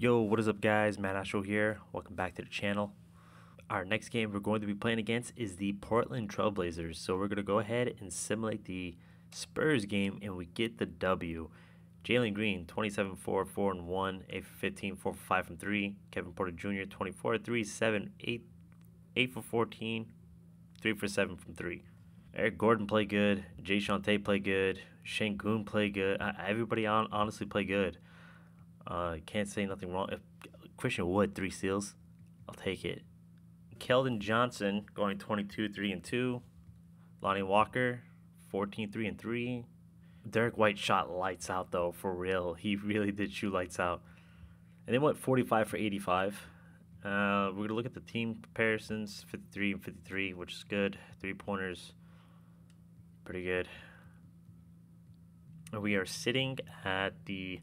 Yo, what is up guys, Matt Astro here, welcome back to the channel. Our next game we're going to be playing against is the Portland Trail Blazers, so we're going to go ahead and simulate the Spurs game and we get the W. Jalen Green, 27-4-4-1, 8-15, 4-5 from 3. Kevin Porter Jr., 24-3-7, 8-for-14, 3-for-7 from 3. Eric Gordon played good, Jay Shante played good, Şengün played good, everybody honestly played good. Can't say nothing wrong. Christian Wood, 3 steals. I'll take it. Keldon Johnson going 22-3-2. Lonnie Walker, 14-3-3. Derek White shot lights out, though, for real. He really did shoot lights out. And they went 45-for-85. We're going to look at the team comparisons, 53-53, which is good. 3-pointers, pretty good. We are sitting at the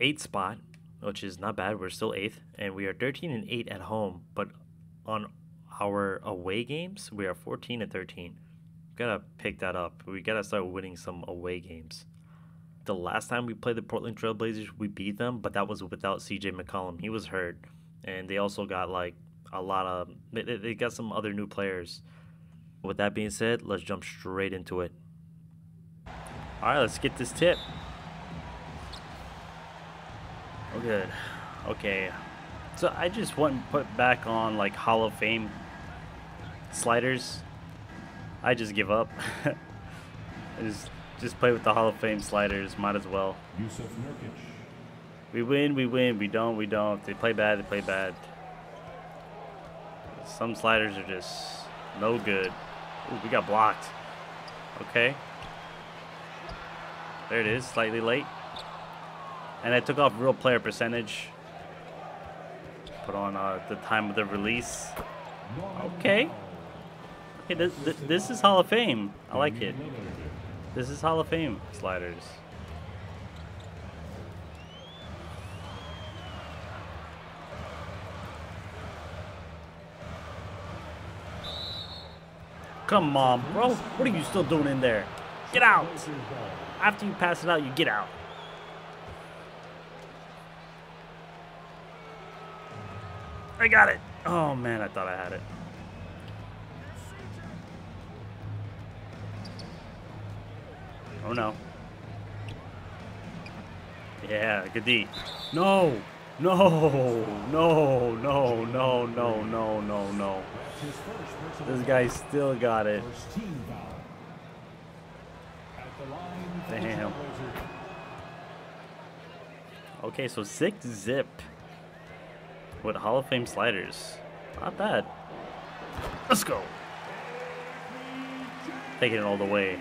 8th spot, which is not bad. We're still 8th, and we are 13-8 at home, but on our away games, we are 14-13. Gotta pick that up. We gotta start winning some away games. The last time we played the Portland Trail Blazers, we beat them, but that was without CJ McCollum. He was hurt, and they also got like a lot of, they got some other new players. With that being said, let's jump straight into it. All right, let's get this tip. Oh, good. Okay, so I just went and put back on like Hall of Fame sliders. I just give up. I just play with the Hall of Fame sliders, might as well. We win, we win, we don't. If they play bad, they play bad. Some sliders are just no good. Ooh, we got blocked. Okay. There it is, slightly late. And I took off real player percentage. Put on the time of the release. Okay. Okay, this is Hall of Fame. I like it. This is Hall of Fame sliders. Come on, bro. What are you still doing in there? Get out. After you pass it out, you get out. I got it. Oh, man, I thought I had it. Oh, no. Yeah, good D. No. No. No, no, no, no, no, no, no. This guy still got it. Damn. Okay, so 6-zip. With Hall of Fame sliders. Not bad. Let's go. Taking it all the way.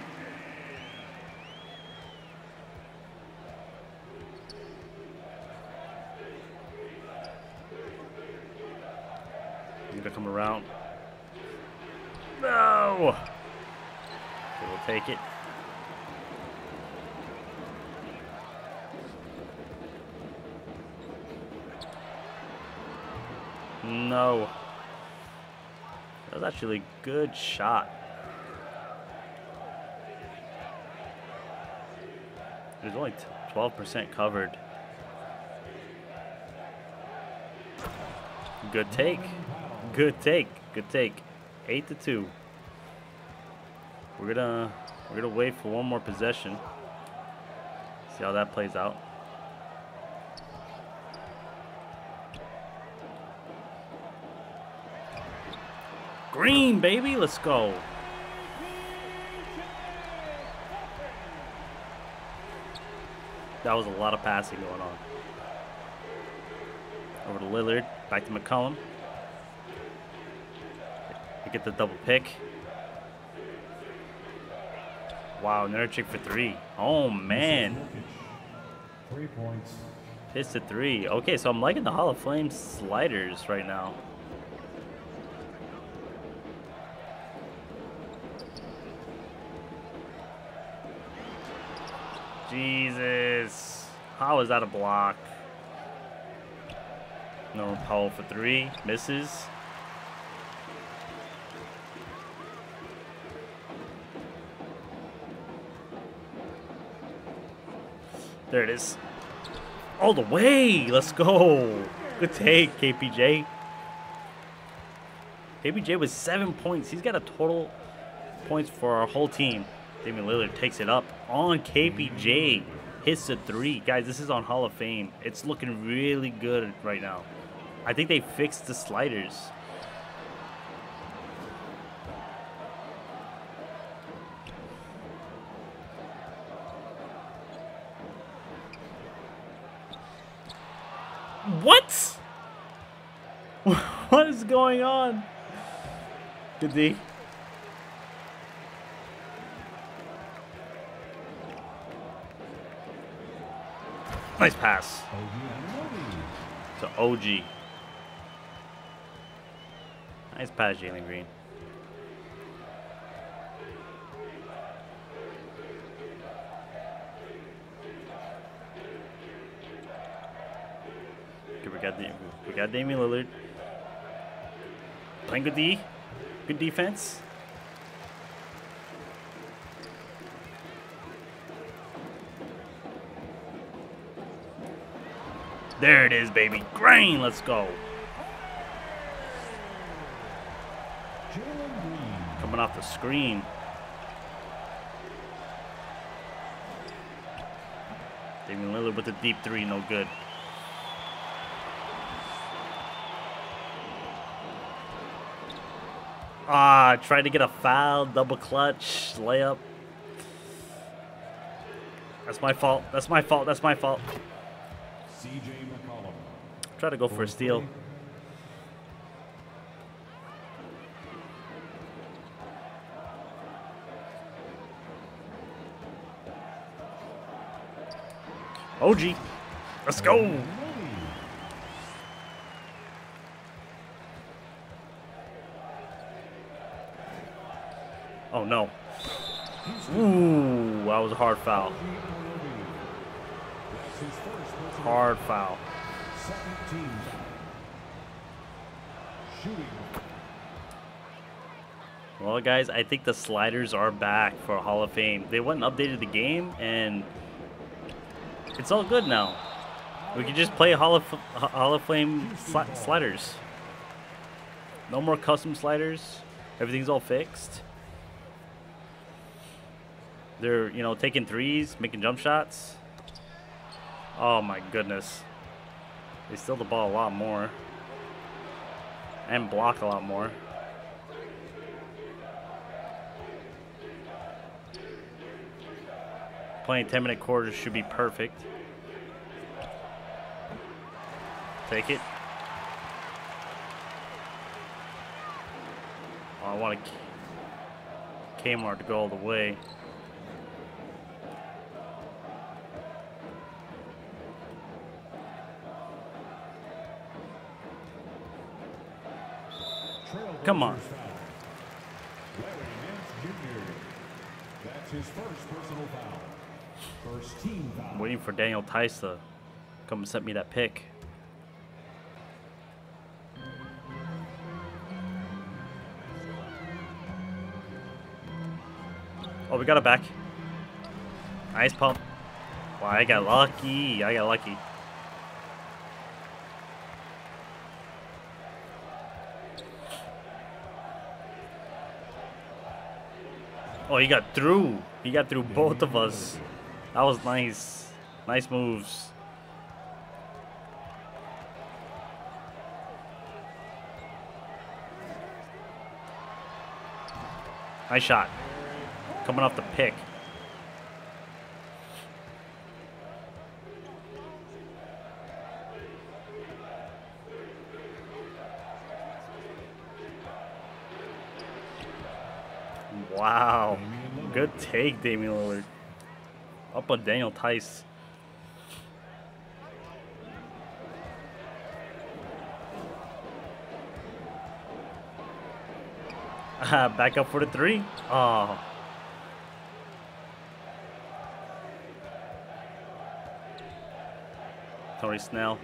He's gonna come around. No! Okay, we'll take it. No. That was actually a good shot. There's only 12% covered. Good take. Good take. Good take. 8-2. We're gonna wait for one more possession. See how that plays out. Green, baby, let's go. That was a lot of passing going on. Over to Lillard, back to McCollum. They get the double pick. Wow, another chick for 3. Oh, man. 3 points. Hits to 3. Okay, so I'm liking the Hall of Fame sliders right now. Jesus. How is that a block? Norman Powell for 3. Misses. There it is. all the way. Let's go. Good take, KPJ. KPJ with 7 points. He's got a total points for our whole team. Damian Lillard takes it up on KPJ. Hits the three. Guys, this is on Hall of Fame. It's looking really good right now. I think they fixed the sliders. What? What is going on? Good D. Nice pass to OG. Nice pass, Jalen Green. Okay, we got Damian Lillard. Playing good defense. There it is, baby. Green, let's go. Coming off the screen. Damian Lillard with the deep three, no good. Ah, tried to get a foul, double clutch, layup. That's my fault. That's my fault. That's my fault. CJ McCollum. Try to go for a steal. OG. Let's go. Oh, no. Ooh, that was a hard foul. Hard foul. Well, guys, I think the sliders are back for Hall of Fame. They went and updated the game, and it's all good now. We can just play Hall of Fame sliders. No more custom sliders. Everything's all fixed. They're, you know, taking threes, making jump shots. Oh my goodness. They steal the ball a lot more. And block a lot more. Playing 10-minute quarters should be perfect. Take it. Oh, I want Kmart to go all the way. Come on. That's his first personal foul. First team foul. I'm waiting for Daniel Theis to come and set me that pick. Oh, we got it back. Nice pump. Wow, I got lucky. I got lucky. Oh, he got through. He got through both of us. That was nice. Nice moves. Nice shot. Coming off the pick. Wow, good take, Damian Lillard. Up on Daniel Theis. Back up for the three. Oh. Tony Snell.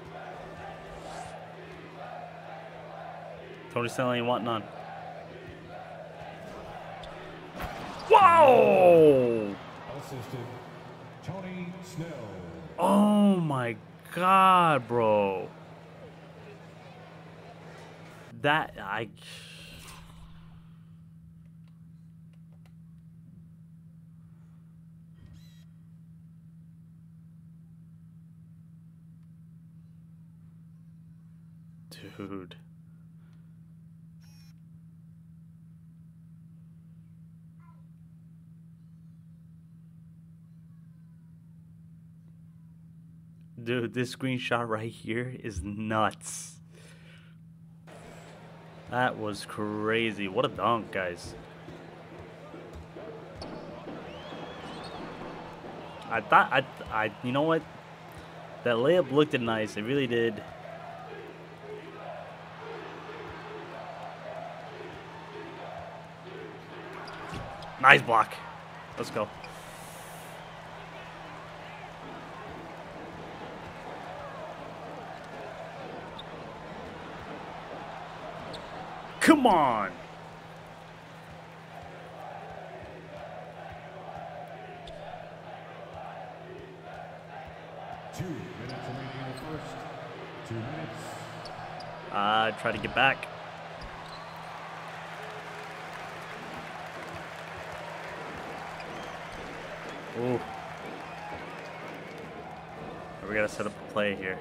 Tony Snell ain't want none. Whoa! Tony Snell. Oh my god, bro. Dude. Dude, this screenshot right here is nuts. That was crazy. What a dunk, guys. I thought, you know what? That layup looked nice. It really did. Nice block. Let's go. Come on. Try to get back. Ooh. We gotta set up a play here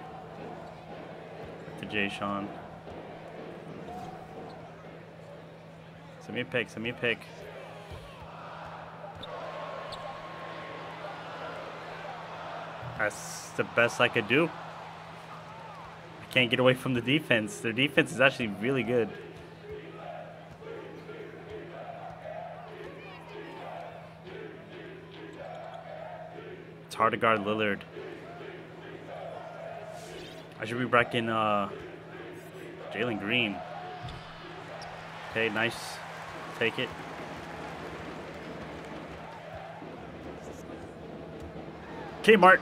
to Jay Sean. Send me a pick, send me a pick. That's the best I could do. I can't get away from the defense. Their defense is actually really good. It's hard to guard Lillard. I should be backing Jalen Green. Okay, nice. Take it. Kmart.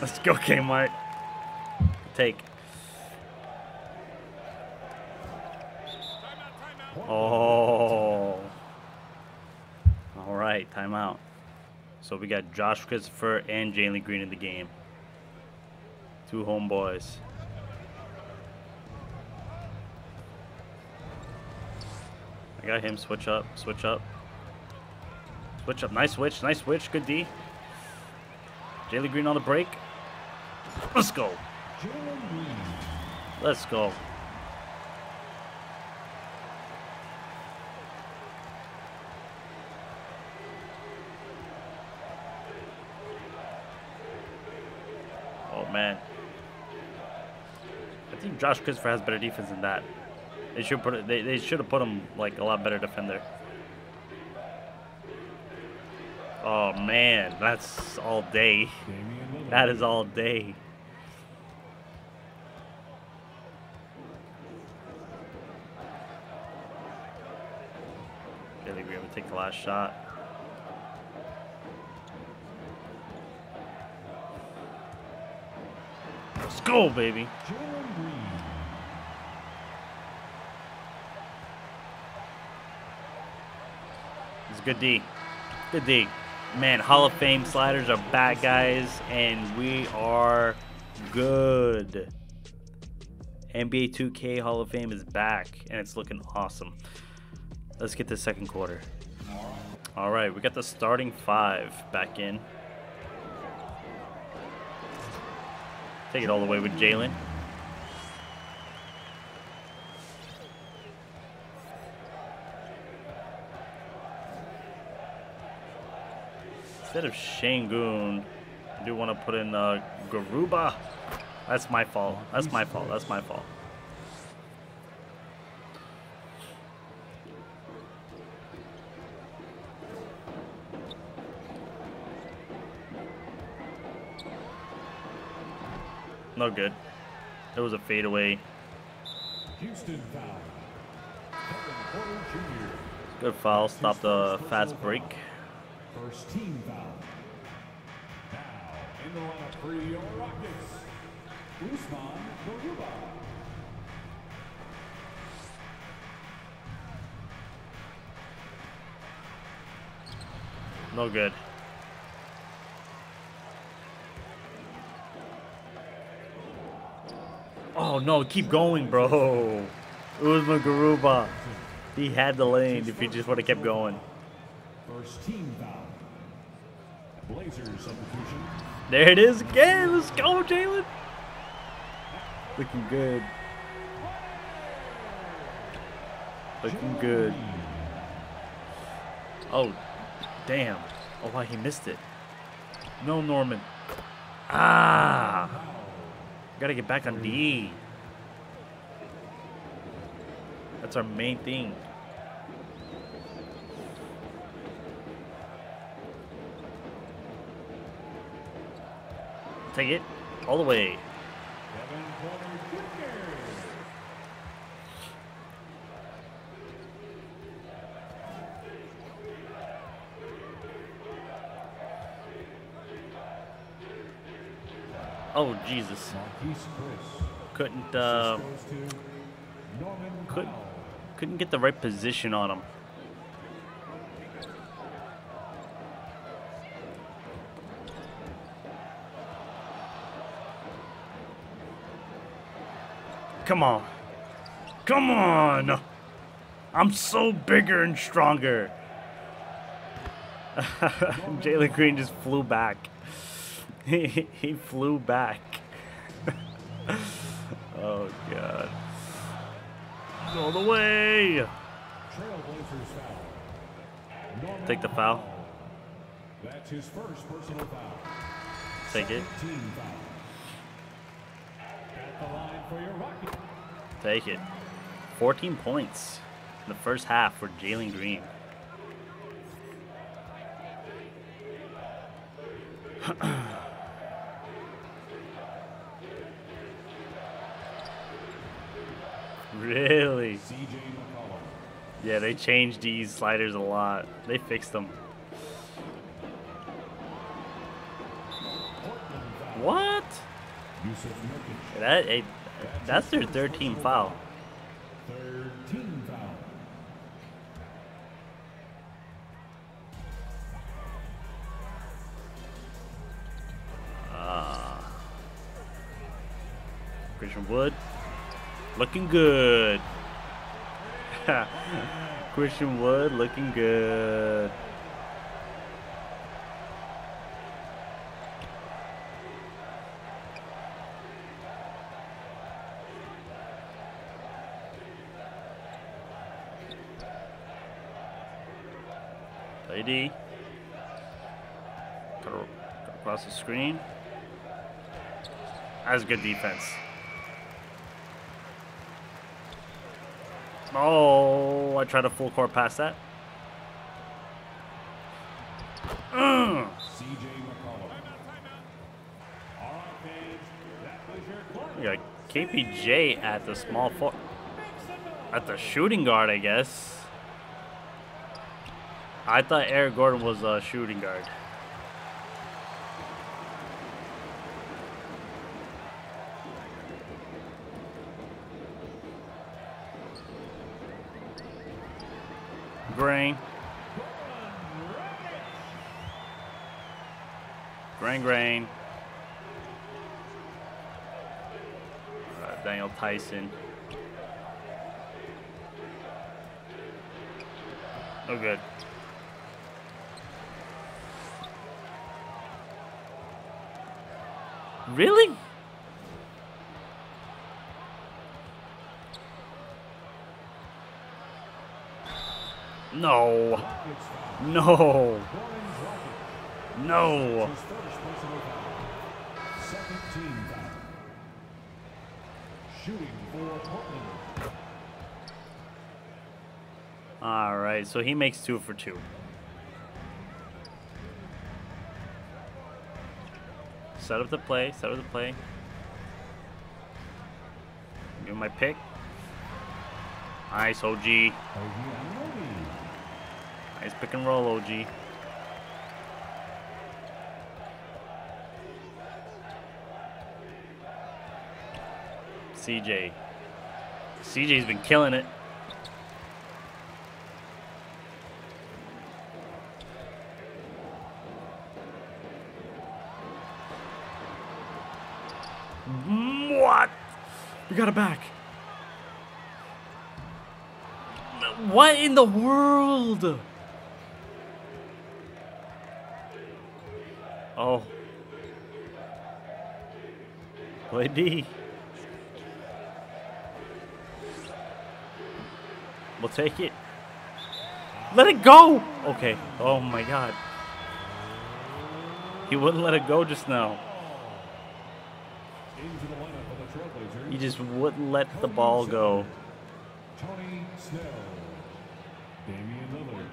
Let's go, Kmart. Take. Oh. All right, timeout. So we got Josh Christopher and Jalen Green in the game. Two homeboys. I got him. Switch up. Switch up. Switch up. Nice switch. Nice switch. Good D. Jalen Green on the break. Let's go. Let's go. Oh, man. I think Josh Christopher has better defense than that. They should put it, they should have put him like a lot better defender. Oh man, that's all day. That is all day. Really, we're gonna take the last shot. Let's go, baby. Good D. Good D. Man, Hall of Fame sliders are back, guys, and we are good. NBA 2K Hall of Fame is back, and it's looking awesome. Let's get the second quarter. All right, we got the starting five back in. Take it all the way with Jalen. Instead of Şengün, I do want to put in Garuba. That's my fault. That's my fault. That's my fault. No good. It was a fadeaway. Houston foul. Good foul. Stop the fast break. First team foul. Now in the lineup for your Rockets, Usman Garuba. No good. Oh, no, keep going, bro. Usman Garuba. He had the lane if he just would have kept going. First team foul. Blazers substitution. There it is again. Let's go, Jalen. Looking good. Looking good. Oh, damn. Oh, wow, he missed it. No, Norman. Ah. Gotta get back on D. That's our main thing. Take it all the way. Oh, Jesus. Couldn't get the right position on him. Come on. Come on. I'm so bigger and stronger. Jalen Green just flew back. He flew back. Oh, God. All the way. Take the foul. That's his first personal foul. Take it. Take it. 14 points in the first half for Jalen Green. Really? Yeah, they changed these sliders a lot. They fixed them. What? That's their third team foul. Christian Wood. Looking good. Christian Wood looking good. Play D. Cut across the screen. That's good defense. Oh, I tried to full court pass that. CJ McCollum. We got KPJ at the small forward. At the shooting guard, I guess. I thought Eric Gordon was a shooting guard. Grain. Daniel Tyson. Oh, good. Really? No. All right, so he makes 2 for 2. Set up the play. Give him my pick. Nice, OG. Nice pick and roll, OG. CJ. CJ's been killing it. What? We got it back. What in the world? Oh. Play D. We'll take it. Let it go! Okay. Oh my god. He wouldn't let it go just now. He just wouldn't let the ball go. Tony Snell. Damian Lillard.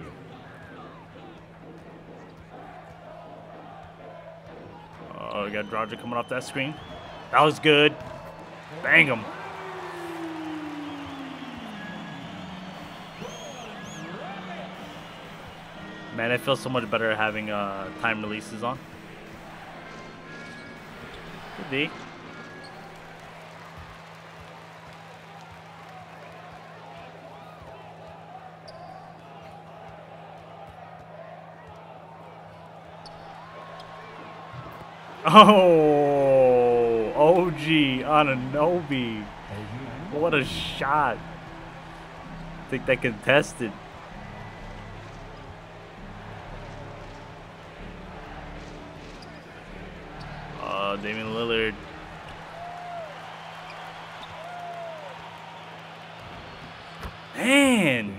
Oh, we got Dragić coming off that screen. That was good. Bang him. Man, I feel so much better having time releases on. Good D. Oh, OG Anunoby. What a shot. I think they contested. Damian Lillard. Man.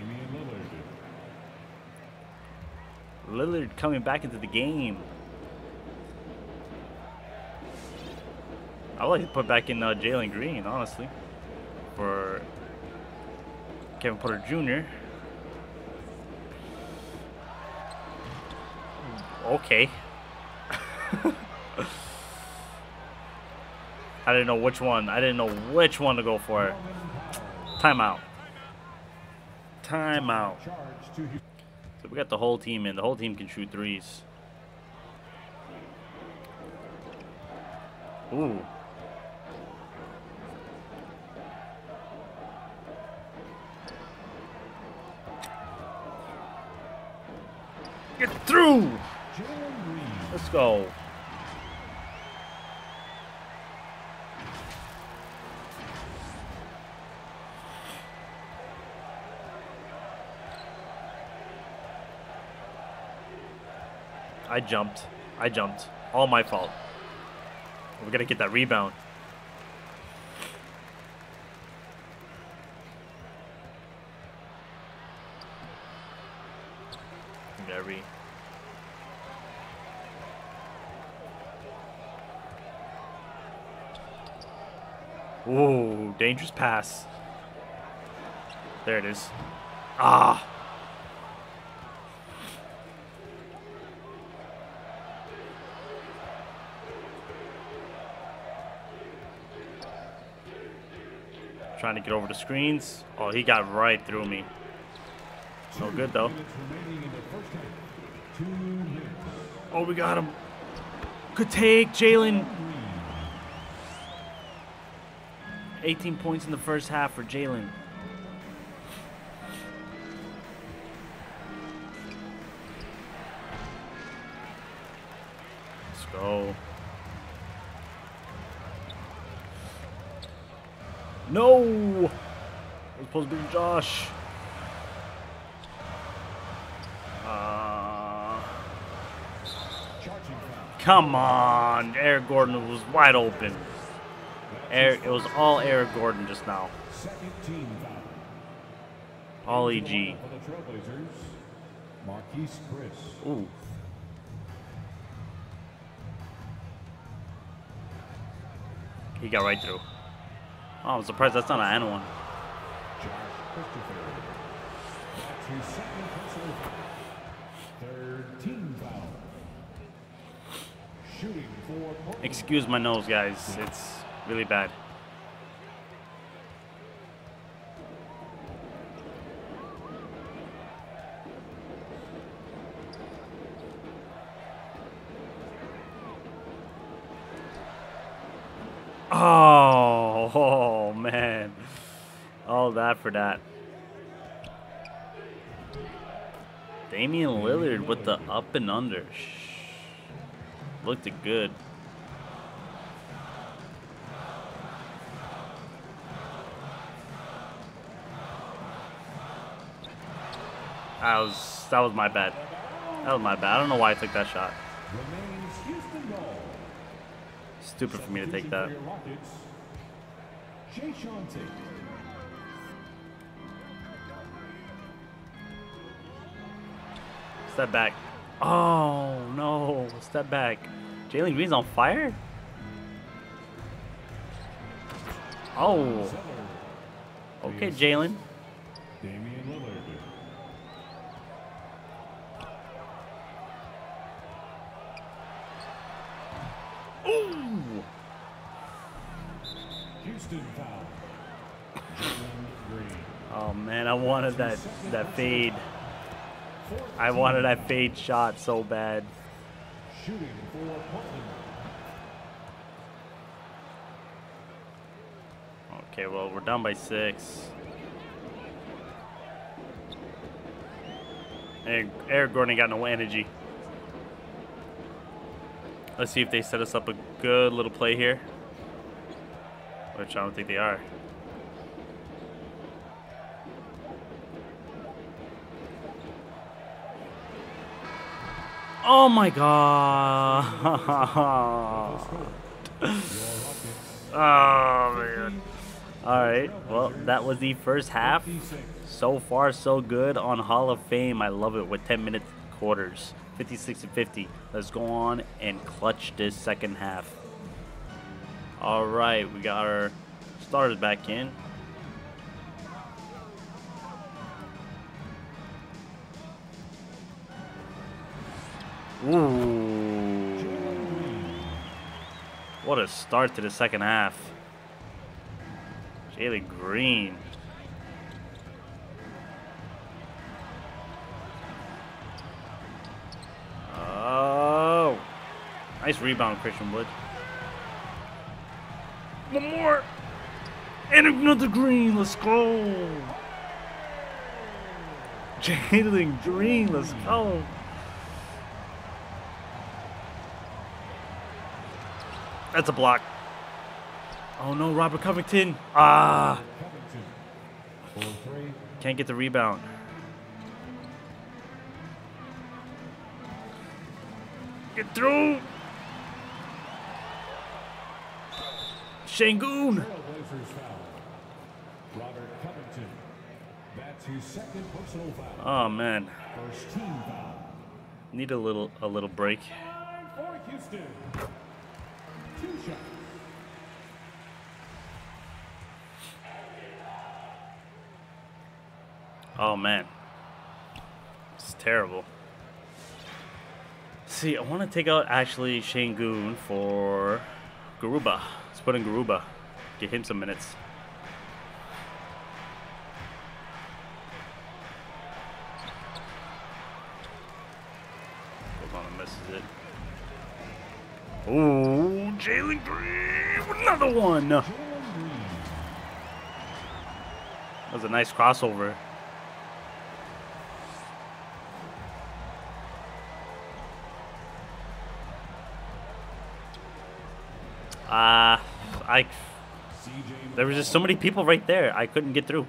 Lillard coming back into the game. I like to put back in Jalen Green, honestly, for Kevin Porter Jr. Okay. I didn't know which one. I didn't know which one to go for. Timeout. Timeout. So we got the whole team in. The whole team can shoot threes. Ooh. Get through! Let's go. I jumped. All my fault. We're gonna get that rebound. Very. Ooh, dangerous pass. There it is. Ah. Trying to get over the screens. Oh, he got right through me. No good though. Oh, we got him. Good take, Jalen. 18 points in the first half for Jalen. Let's go. No! It was supposed to be Josh. Come on! Eric Gordon was wide open. It was all Eric Gordon just now. All EG. Marquese Chriss. Ooh. He got right through. Oh, I'm surprised that's not an and one. Josh Christopher. That's his second personal. 13 foul. Shooting for Portland. Excuse my nose, guys. It's really bad. Oh man, all that for that. Damian Lillard with the up and under. Looked good. That was my bad. That was my bad. I don't know why I took that shot. Stupid for me to take that. Step back. Oh no! Step back. Jalen Green's on fire. Oh. Okay, Jalen. Damian Lillard. Ooh. Houston foul. Jalen Green. Oh man, I wanted that fade. I wanted that fade shot so bad. Shooting for Portland. Okay, well, we're down by 6. Eric Gordon got no energy. Let's see if they set us up a good little play here, which I don't think they are. Oh my god. Oh man. Alright, well, that was the first half. So far so good on Hall of Fame. I love it with 10-minute quarters. 56-50. Let's go on and clutch this second half. Alright, we got our starters back in. Ooh. What a start to the second half. Jalen Green. Oh. Nice rebound, Christian Wood. One more. And another Green. Let's go. Jalen Green. Let's go. That's a block. Oh no, Robert Covington. Ah. Can't get the rebound. Get through. Şengün. Oh man. Need a little break. Oh man, it's terrible. See, I want to take out actually Şengün for Garuba. Let's put in Garuba, get him some minutes. Hold on, misses it. Oh, Jalen Green, another one. That was a nice crossover. There was just so many people right there. I couldn't get through.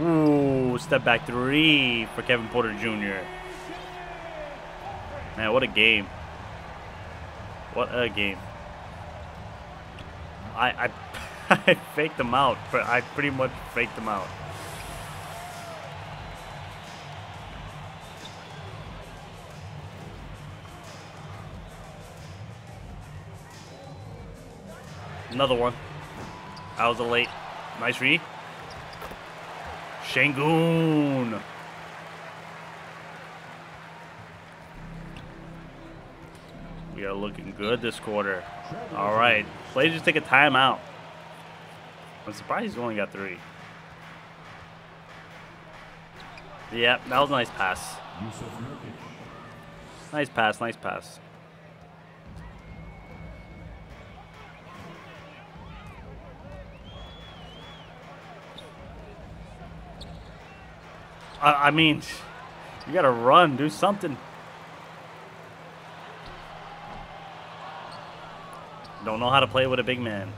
Ooh, step back three for Kevin Porter Jr. Man, what a game. What a game. I faked them out, but I pretty much faked them out. Another one. That was a late. Nice read. Şengün. We are looking good this quarter. All right. Blazers take a timeout. I'm surprised he's only got 3. Yeah, that was a nice pass. Nice pass, nice pass. I mean, you gotta run, do something. Don't know how to play with a big man.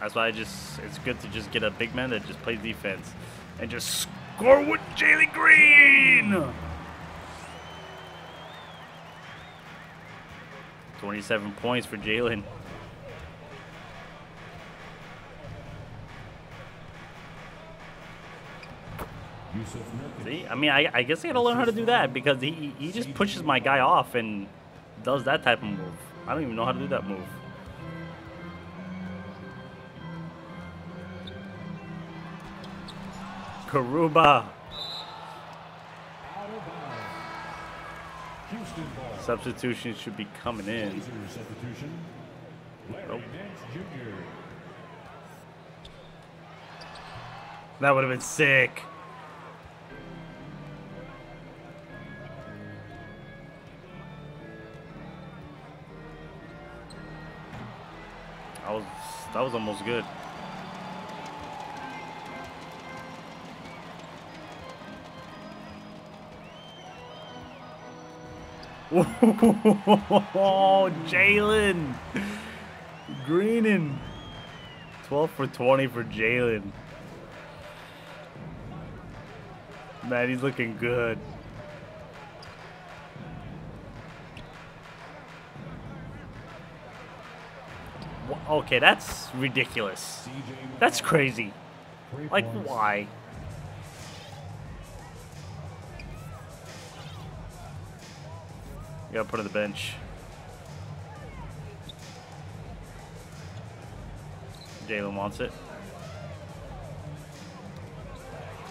That's why it's good to just get a big man that just plays defense and just score with Jalen Green. 27 points for Jalen. See, I mean, I guess I gotta learn how to do that because he just pushes my guy off and does that type of move. I don't even know how to do that move. Garuba. Substitution should be coming in. Oh. That would have been sick. That was almost good. Oh, Jalen Greenan. 12 for 20 for Jalen. Man, he's looking good. Okay, that's ridiculous. That's crazy. Like, why? You gotta put it on the bench. Jalen wants it.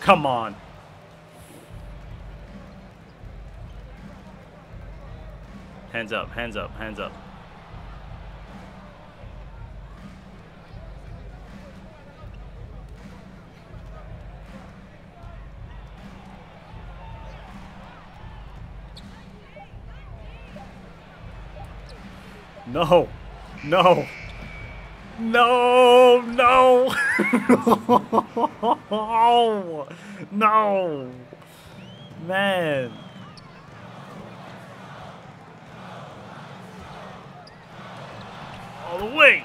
Come on. Hands up, hands up, hands up. No, no, no, no, no, man. All the way.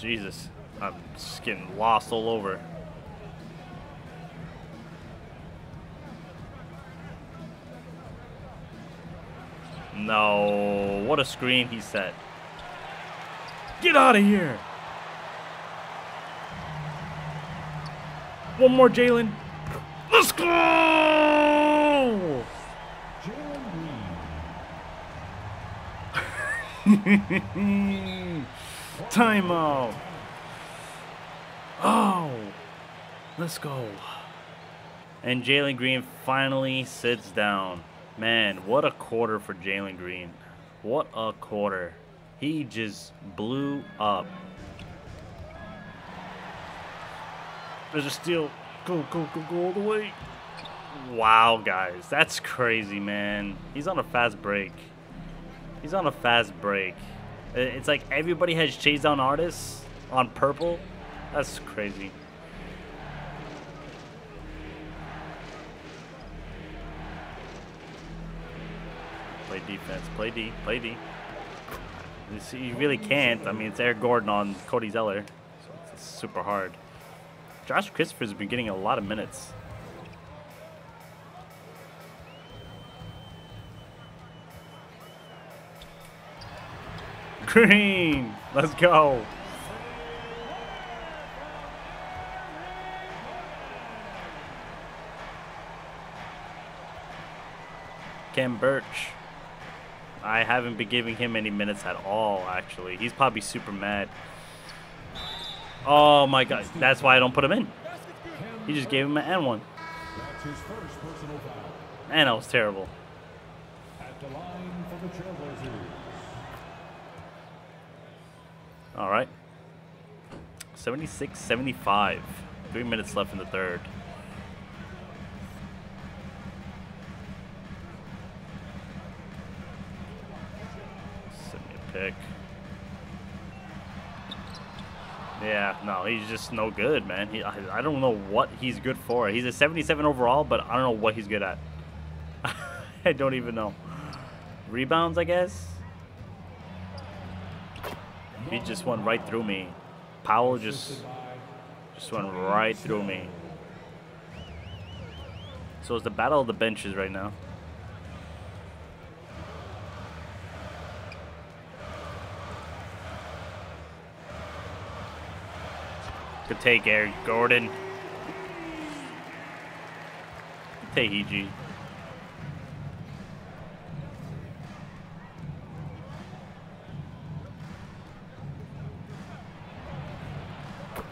Jesus, I'm just getting lost all over. No, what a screen he set. Get out of here. One more, Jalen. Let's go. Timeout. Oh, let's go. And Jalen Green finally sits down. Man, what a quarter for Jalen Green. What a quarter. He just blew up. There's a steal. Go, go, go, go all the way. Wow, guys. That's crazy, man. He's on a fast break. He's on a fast break. It's like everybody has chased down artists on purple. That's crazy. Defense, play D, play D. You see, you really can't. I mean, it's Eric Gordon on Cody Zeller, so it's super hard. Josh Christopher's been getting a lot of minutes. Green, let's go. Cam Birch. I haven't been giving him any minutes at all, actually. He's probably super mad. Oh, my God. That's why I don't put him in. He just gave him an and one. And that was terrible. All right. 76-75. 3 minutes left in the third. Pick. Yeah, no, he's just no good, man. I don't know what he's good for. He's a 77 overall, but I don't know what he's good at. I don't even know. Rebounds, I guess? He just went right through me. Powell just went right through me. So it's the battle of the benches right now. Good take, Eric Gordon. Good take, EG.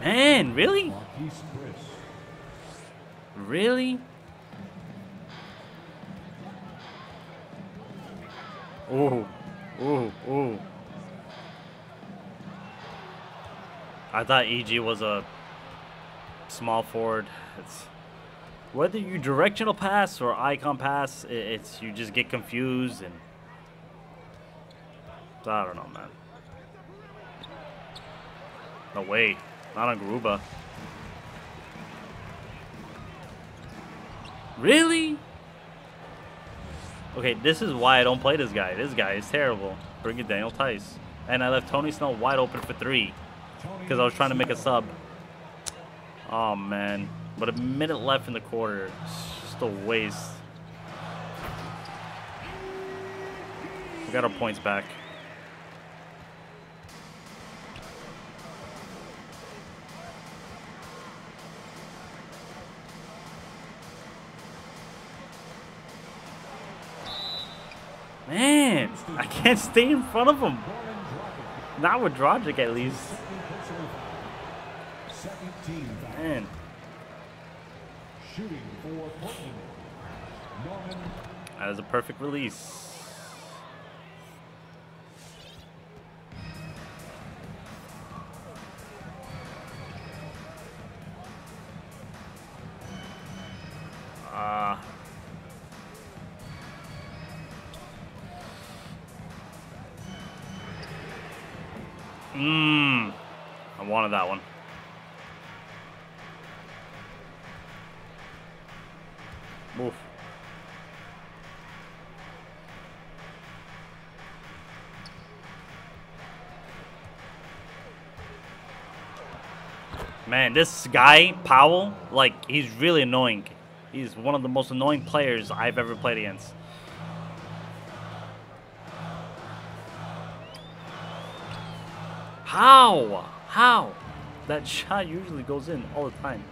Man, really? Marquese Chriss. Really? Ooh, ooh, ooh. I thought EG was a small forward. It's whether you directional pass or icon pass, it's you just get confused and I don't know, man. No way. Not on Garuba. Really? Okay, this is why I don't play this guy. This guy is terrible. Bring in Daniel Theis. And I left Tony Snell wide open for three because I was trying to make a sub. Oh, man. But a minute left in the quarter. It's just a waste. We got our points back. Man, I can't stay in front of him. Not with Dragić, at least. Man. That is a perfect release. I wanted that one. Oof. Man, this guy, Powell, like, he's really annoying. He's one of the most annoying players I've ever played against. How? How? That shot usually goes in all the time.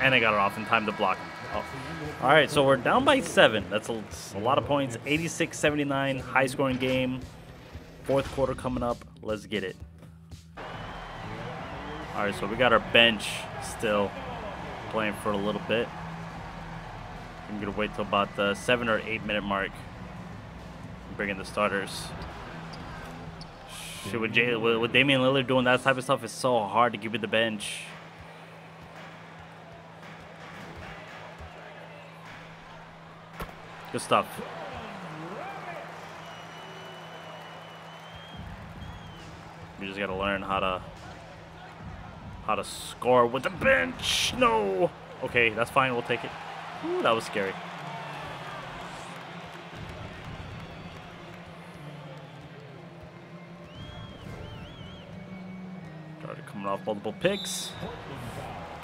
And I got it off in time to block him. Oh. All right, so we're down by 7. That's a lot of points. 86-79, high-scoring game. Fourth quarter coming up. Let's get it. All right, so we got our bench still playing for a little bit. I'm gonna wait till about the 7 or 8 minute mark. Bring in the starters. Shit, with Damian Lillard doing that type of stuff, it's so hard to keep it the bench. Good stuff. We just gotta learn how to score with the bench. No. Okay, that's fine. We'll take it. Ooh, that was scary. Started coming off multiple picks.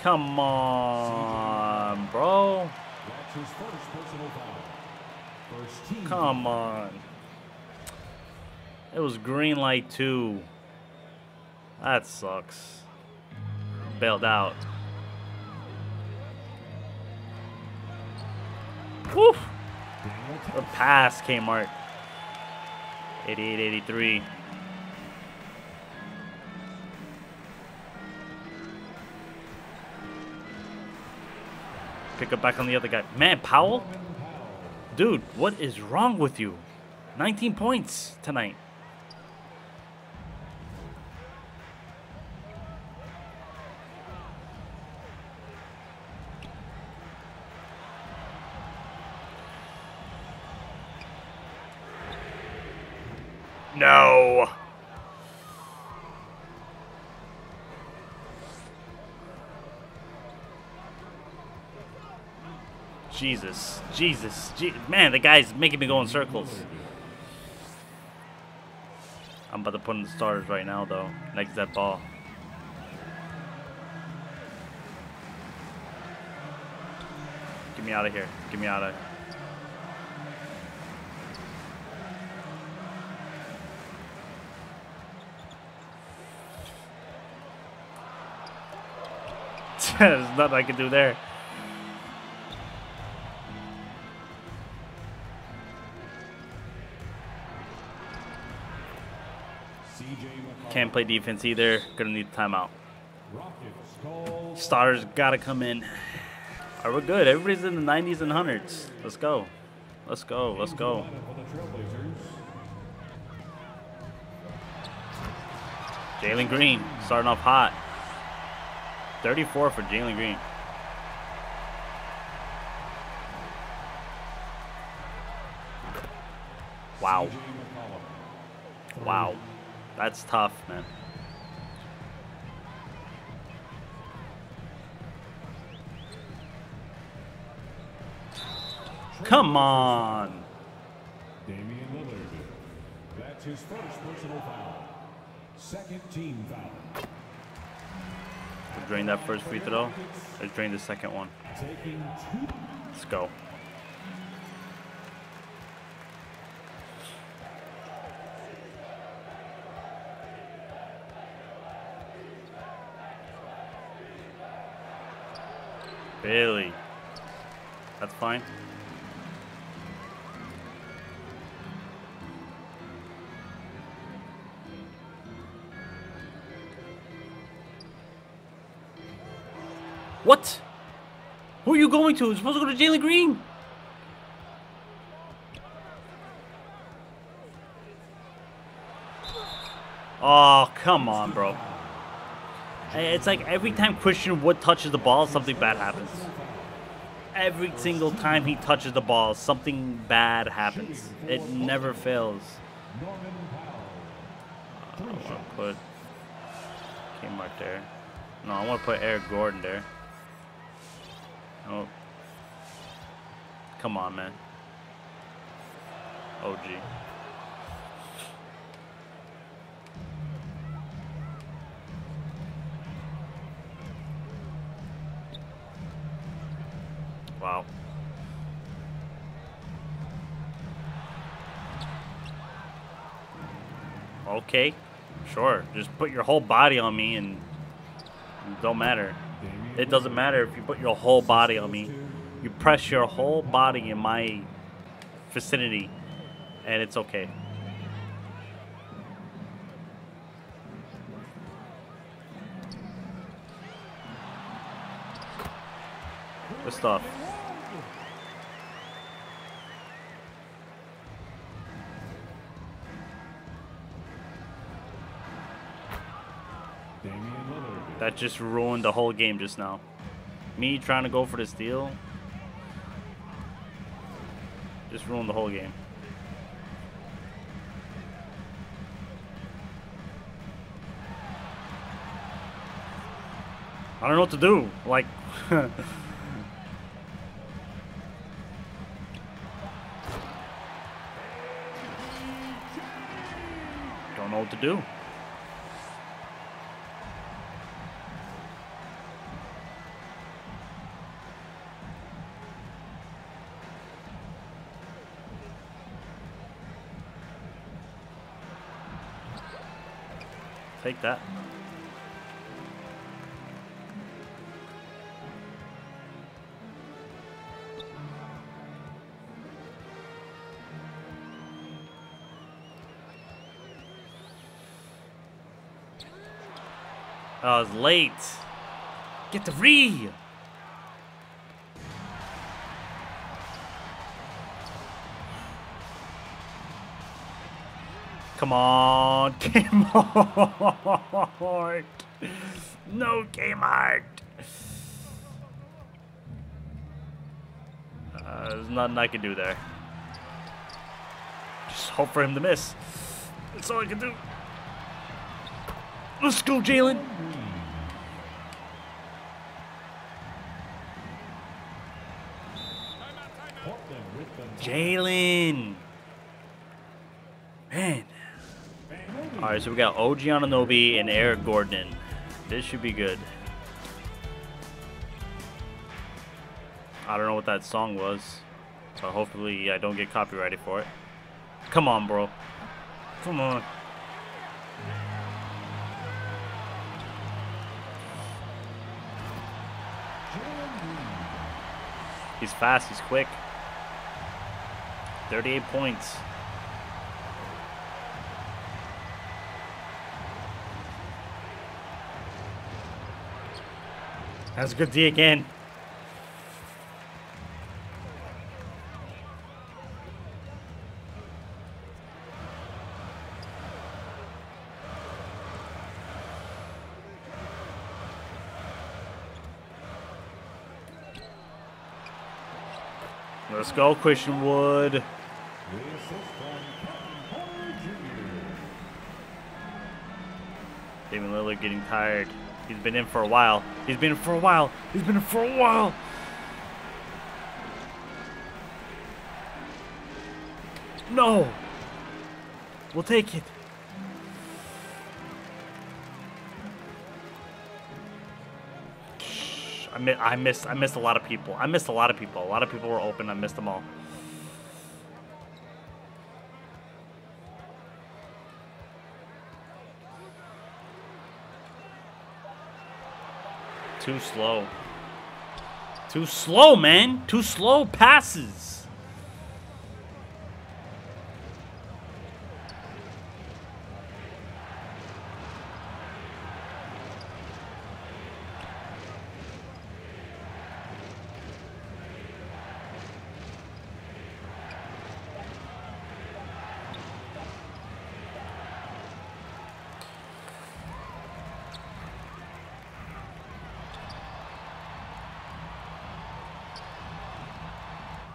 Come on, bro. Come on. It was green light too. That sucks. Bailed out. Woof! The pass, Kmart. 88-83. Pick up back on the other guy. Man, Powell? Dude, what is wrong with you? 19 points tonight. No. Jesus. Man, the guy's making me go in circles. I'm about to put in the starters right now, though. Next that ball. Get me out of here. Get me out of here. There's nothing I can do there. Can't play defense either. Gonna need a timeout. Starters gotta come in. All right, we're good. Everybody's in the 90s and 100s. Let's go. Let's go. Let's go. Jalen Green starting off hot. 34 for Jalen Green. Wow. Wow. That's tough, man. Come on. Damian Lillard. That's his first personal foul. Second team foul. Let's drain that first free throw. Let's drain the second one. Let's go. Really? That's fine. What? Who are you going to? You're supposed to go to Jalen Green. Oh, come on, bro. It's like every time Christian Wood touches the ball, something bad happens. Every single time he touches the ball, something bad happens. It never fails. I want to put Kmart there. No, I want to put Eric Gordon there. Oh. Come on, man. OG. Wow. Okay. Sure. Just put your whole body on me and it don't matter. It doesn't matter if you put your whole body on me. You press your whole body in my vicinity and it's okay. Good stuff. That just ruined the whole game just now. Me trying to go for the steal just ruined the whole game. I don't know what to do. Like, don't know what to do. Take that. Oh, I was late. Get the free. Come on, Kmart. No, Kmart. There's nothing I can do there. Just hope for him to miss. That's all I can do. Let's go, Jalen. Jalen. Man. All right, so we got OG Anunoby and Eric Gordon. This should be good. I don't know what that song was, so hopefully I don't get copyrighted for it. Come on, bro. Come on. He's fast. He's quick. 38 points. That's a good D again. Let's go, Christian Wood. Damian Lillard getting tired. He's been in for a while. He's been in for a while. He's been in for a while. No. We'll take it. I missed a lot of people. I missed a lot of people. A lot of people were open. I missed them all. Too slow. Too slow, man. Too slow passes.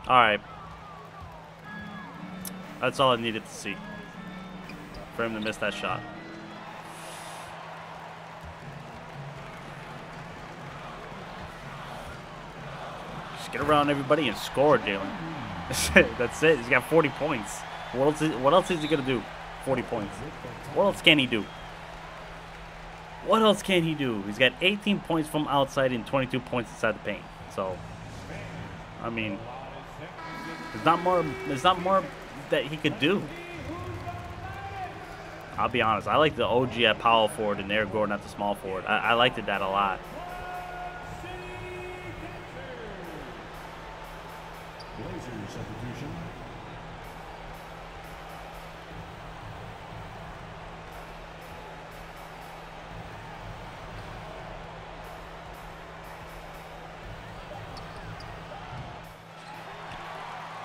All right, that's all I needed to see for him to miss that shot. Just get around everybody and score, Jalen. That's it. He's got 40 points. What else is he gonna do? 40 points. What else can he do? What else can he do? He's got 18 points from outside and 22 points inside the paint. So, I mean. There's not more that he could do. I'll be honest. I like the OG at power forward and Eric Gordon at the small forward. I liked it that a lot.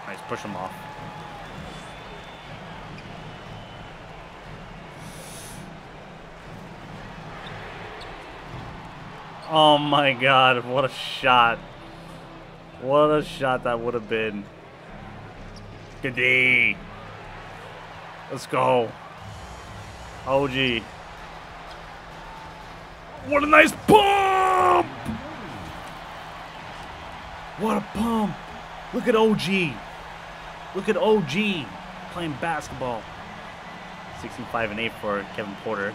Nice, push him off. Oh my God, what a shot. What a shot that would have been. Good D. Let's go. OG. What a nice pump! What a pump. Look at OG. Look at OG playing basketball. 6 and 5 and 8 for Kevin Porter.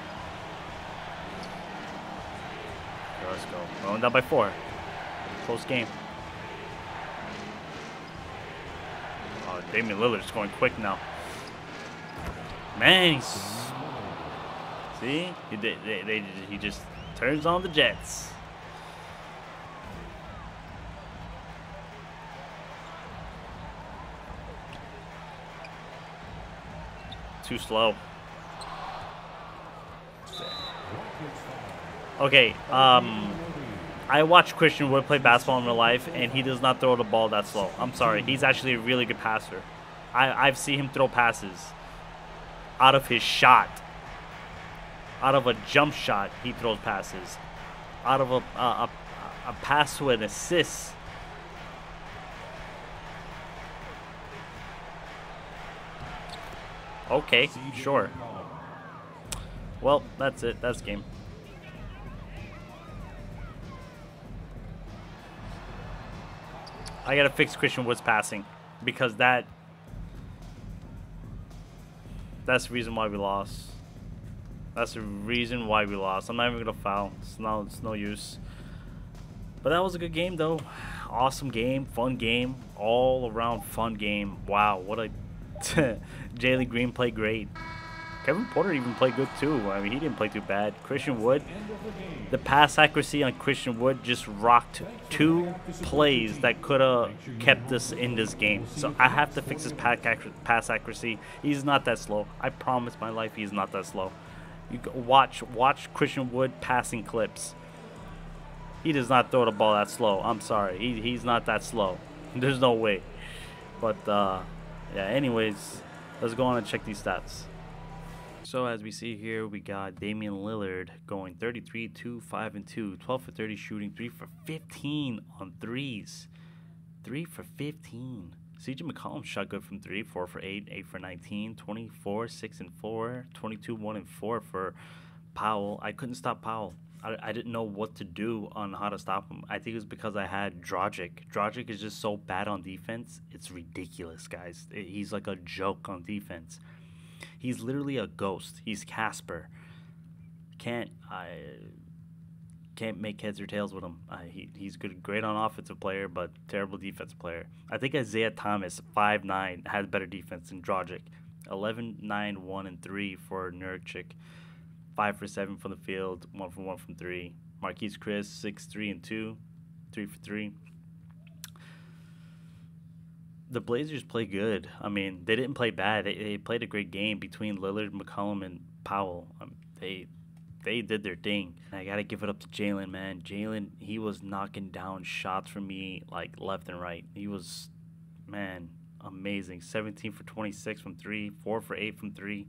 Let's go. We're only down by 4. Close game. Oh, Damian Lillard's going quick now. Man, see, he just turns on the jets. Too slow. Okay, I watched Christian Wood play basketball in real life, and he does not throw the ball that slow. I'm sorry. He's actually a really good passer. I've seen him throw passes out of his shot. Out of a jump shot, he throws passes. Out of a pass to an assist. Okay, sure. Well, that's it. That's game. I gotta fix Christian Wood's passing. because that's the reason why we lost. That's the reason why we lost. I'm not even gonna foul. It's no use. But that was a good game though. Awesome game, fun game, all around fun game. Wow, what a Jalen Green played great. Kevin Porter even played good too. I mean, he didn't play too bad. Christian Wood, the pass accuracy on Christian Wood just rocked two plays that could have kept us in this game. So I have to fix his pass accuracy. He's not that slow. I promise my life, he's not that slow. You watch Christian Wood passing clips. He does not throw the ball that slow. I'm sorry, he's not that slow. There's no way. But yeah, anyways, let's go on and check these stats. So as we see here, we got Damian Lillard going 33, 2, 5, and 2, 12 for 30 shooting, 3 for 15 on threes. 3 for 15. CJ McCollum shot good from 3, 4 for 8, 8 for 19, 24, 6 and 4, 22, 1 and 4 for Powell. I couldn't stop Powell. I didn't know what to do on how to stop him. I think it was because I had Dragić. Dragić is just so bad on defense. It's ridiculous, guys. He's like a joke on defense. He's literally a ghost. He's Casper. Can't make heads or tails with him. He's good, great on offensive player, but terrible defense player. I think Isaiah Thomas, 5'9", had better defense than Dragić. 11, 9, 1, and 3 for Nurkic. 5 for 7 from the field, 1 for 1 from 3. Marquese Chriss, 6, 3, and 2, 3 for 3. The Blazers play good. I mean, they didn't play bad. They played a great game between Lillard, McCollum, and Powell. They did their thing. And I gotta give it up to Jalen, man. Jalen, he was knocking down shots for me like left and right. He was, man, amazing. 17 for 26 from 3, 4 for 8 from 3.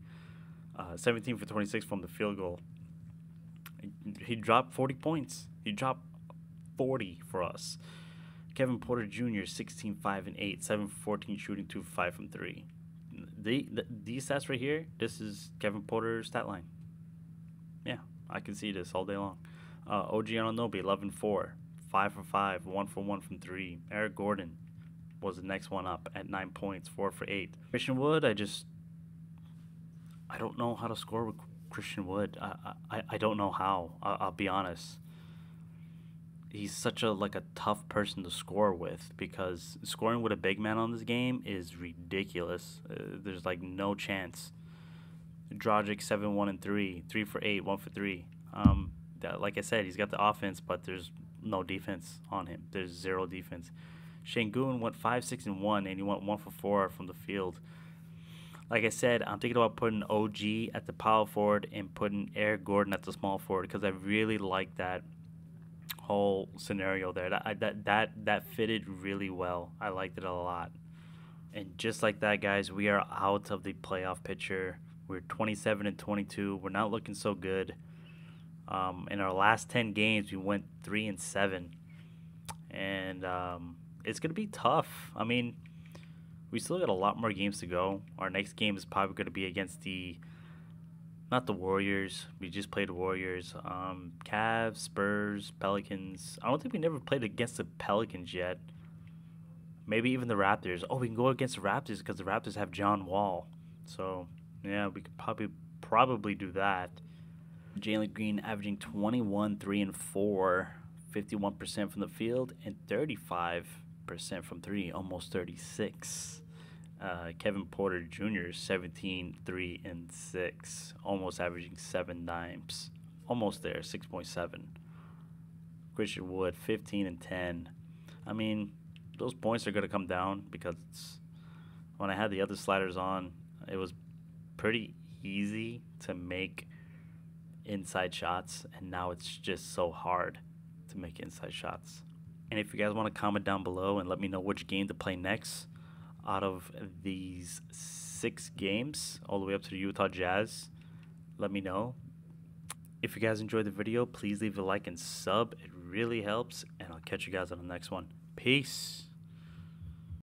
17 for 26 from the field goal. He dropped 40 points. He dropped 40 for us. Kevin Porter Jr., 16, 5, and 8, 7 for 14 shooting, 2 for 5 from 3. These stats right here, this is Kevin Porter's stat line. Yeah, I can see this all day long. OG Anunoby, 11, 4, 5 for 5, 1 for 1 from 3. Eric Gordon was the next one up at 9 points, 4 for 8. Christian Wood, I don't know how to score with Christian Wood. I don't know how. I'll be honest. He's such a tough person to score with, because scoring with a big man on this game is ridiculous. There's like no chance. Dragić, 7, 1, and 3, 3 for 8, 1 for 3. Like I said, he's got the offense, but there's no defense on him. There's zero defense. Şengün went 5, 6, and 1, and he went 1 for 4 from the field. Like I said, I'm thinking about putting OG at the power forward and putting Eric Gordon at the small forward, because I really like that whole scenario there. That fitted really well. I liked it a lot. And just like that, guys, we are out of the playoff picture. We're 27 and 22. We're not looking so good. In our last 10 games, we went 3 and 7, and it's gonna be tough. I mean, we still got a lot more games to go. Our next game is probably going to be against not the Warriors. We just played the Warriors. Cavs, Spurs, Pelicans. I don't think we never played against the Pelicans yet. Maybe even the Raptors. Oh, we can go against the Raptors because the Raptors have John Wall. So, yeah, we could probably do that. Jalen Green averaging 21, 3, and 4. 51% from the field and 35% from 3. Almost 36. Kevin Porter Jr., 17, 3, and 6, almost averaging 7 dimes. Almost there, 6.7. Christian Wood, 15 and 10. I mean, those points are going to come down, because when I had the other sliders on, it was pretty easy to make inside shots, and now it's just so hard to make inside shots. And if you guys want to comment down below and let me know which game to play next, out of these 6 games all the way up to the Utah Jazz, let me know. If you guys enjoyed the video, please leave a like and sub. It really helps, and I'll catch you guys on the next one. Peace.